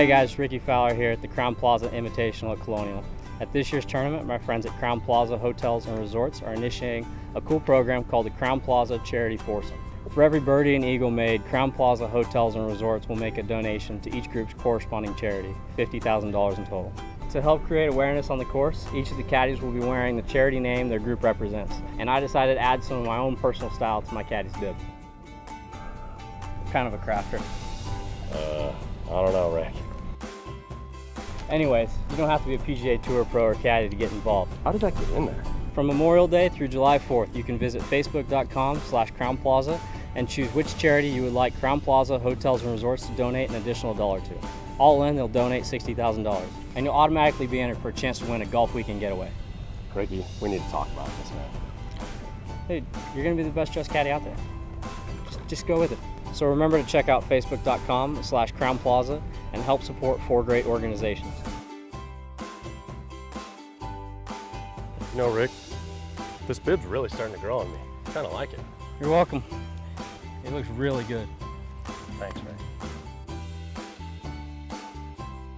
Hi guys, Rickie Fowler here at the Crowne Plaza Invitational at Colonial. At this year's tournament, my friends at Crowne Plaza Hotels and Resorts are initiating a cool program called the Crowne Plaza Charity Foursome. For every birdie and eagle made, Crowne Plaza Hotels and Resorts will make a donation to each group's corresponding charity, $50,000 in total. To help create awareness on the course, each of the caddies will be wearing the charity name their group represents, and I decided to add some of my own personal style to my caddy's bib. I'm kind of a crafter. I don't know, Rick. Anyways, you don't have to be a PGA Tour pro or caddy to get involved. How did I get in there? From Memorial Day through July 4th, you can visit facebook.com/Crowne Plaza and choose which charity you would like Crowne Plaza Hotels and Resorts to donate an additional $1 to. All in, they'll donate $60,000, and you'll automatically be entered for a chance to win a golf weekend getaway. Ricky, we need to talk about this, man. Hey, you're gonna be the best dressed caddy out there. Just go with it. So remember to check out facebook.com/Crowne Plaza and help support four great organizations. You know, Rick, this bib's really starting to grow on me. I kind of like it. You're welcome. It looks really good. Thanks, Rick.